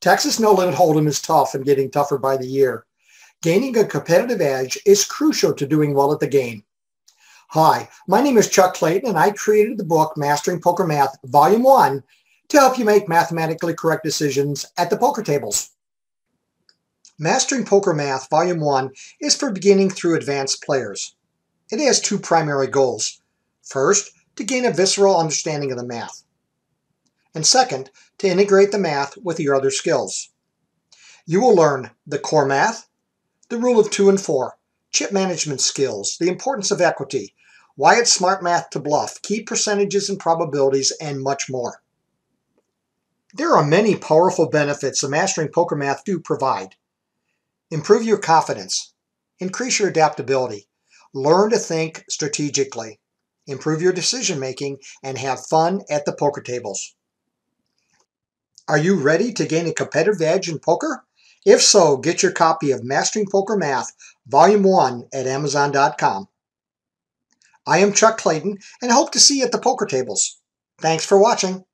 Texas No Limit Hold'em is tough and getting tougher by the year. Gaining a competitive edge is crucial to doing well at the game. Hi, my name is Chuck Clayton, and I created the book Mastering Poker Math Volume 1 to help you make mathematically correct decisions at the poker tables. Mastering Poker Math Volume 1 is for beginning through advanced players. It has two primary goals. First, to gain a visceral understanding of the math. And second, to integrate the math with your other skills. You will learn the core math, the rule of 2 and 4, chip management skills, the importance of equity, why it's smart math to bluff, key percentages and probabilities, and much more. There are many powerful benefits the Mastering Poker Math do provide. Improve your confidence, increase your adaptability, learn to think strategically, improve your decision-making, and have fun at the poker tables. Are you ready to gain a competitive edge in poker? If so, get your copy of Mastering Poker Math Volume 1 at Amazon.com. I am Chuck Clayton, and hope to see you at the poker tables. Thanks for watching.